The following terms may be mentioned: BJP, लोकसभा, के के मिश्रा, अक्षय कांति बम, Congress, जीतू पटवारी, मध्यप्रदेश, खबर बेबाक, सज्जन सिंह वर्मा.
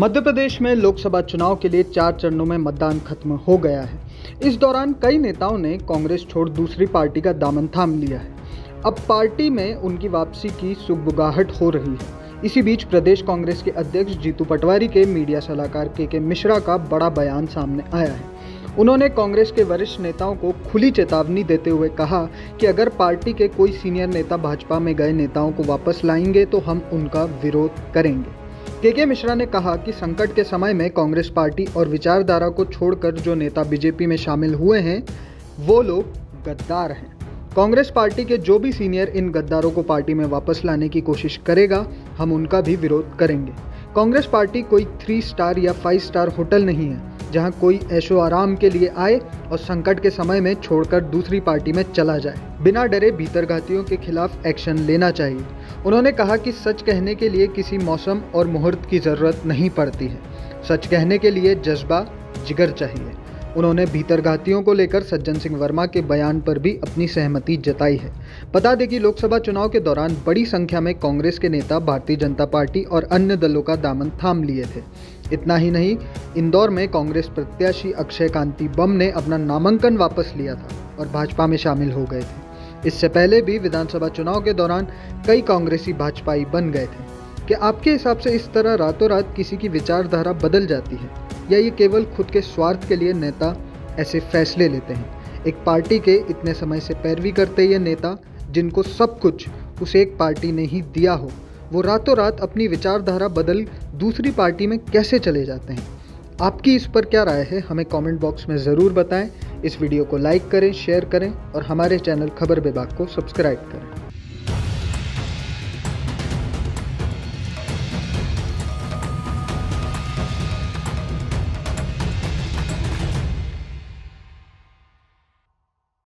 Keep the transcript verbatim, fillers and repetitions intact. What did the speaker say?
मध्य प्रदेश में लोकसभा चुनाव के लिए चार चरणों में मतदान खत्म हो गया है। इस दौरान कई नेताओं ने कांग्रेस छोड़ दूसरी पार्टी का दामन थाम लिया है। अब पार्टी में उनकी वापसी की सुगबुगाहट हो रही है। इसी बीच प्रदेश कांग्रेस के अध्यक्ष जीतू पटवारी के मीडिया सलाहकार के के मिश्रा का बड़ा बयान सामने आया है। उन्होंने कांग्रेस के वरिष्ठ नेताओं को खुली चेतावनी देते हुए कहा कि अगर पार्टी के कोई सीनियर नेता भाजपा में गए नेताओं को वापस लाएंगे तो हम उनका विरोध करेंगे। के के मिश्रा ने कहा कि संकट के समय में कांग्रेस पार्टी और विचारधारा को छोड़कर जो नेता बीजेपी में शामिल हुए हैं वो लोग गद्दार हैं। कांग्रेस पार्टी के जो भी सीनियर इन गद्दारों को पार्टी में वापस लाने की कोशिश करेगा हम उनका भी विरोध करेंगे। कांग्रेस पार्टी कोई थ्री स्टार या फाइव स्टार होटल नहीं है जहां कोई ऐशो आराम के लिए आए और संकट के समय में छोड़कर दूसरी पार्टी में चला जाए। बिना डरे भीतरघातियों के खिलाफ एक्शन लेना चाहिए। उन्होंने कहा कि सच कहने के लिए किसी मौसम और मुहूर्त की ज़रूरत नहीं पड़ती है, सच कहने के लिए जज्बा जिगर चाहिए। उन्होंने भीतरघातियों को लेकर सज्जन सिंह वर्मा के बयान पर भी अपनी सहमति जताई है। बता दें कि लोकसभा चुनाव के दौरान बड़ी संख्या में कांग्रेस के नेता भारतीय जनता पार्टी और अन्य दलों का दामन थाम लिए थे। इतना ही नहीं, इंदौर में कांग्रेस प्रत्याशी अक्षय कांति बम ने अपना नामांकन वापस लिया था और भाजपा में शामिल हो गए थे। इससे पहले भी विधानसभा चुनाव के दौरान कई कांग्रेसी भाजपाई बन गए थे। क्या आपके हिसाब से इस तरह रातों रात किसी की विचारधारा बदल जाती है या ये केवल खुद के स्वार्थ के लिए नेता ऐसे फैसले लेते हैं? एक पार्टी के इतने समय से पैरवी करते ये नेता जिनको सब कुछ उस एक पार्टी ने ही दिया हो वो रातों रात अपनी विचारधारा बदल दूसरी पार्टी में कैसे चले जाते हैं? आपकी इस पर क्या राय है हमें कमेंट बॉक्स में ज़रूर बताएं। इस वीडियो को लाइक करें, शेयर करें और हमारे चैनल खबर बेबाक को सब्सक्राइब करें।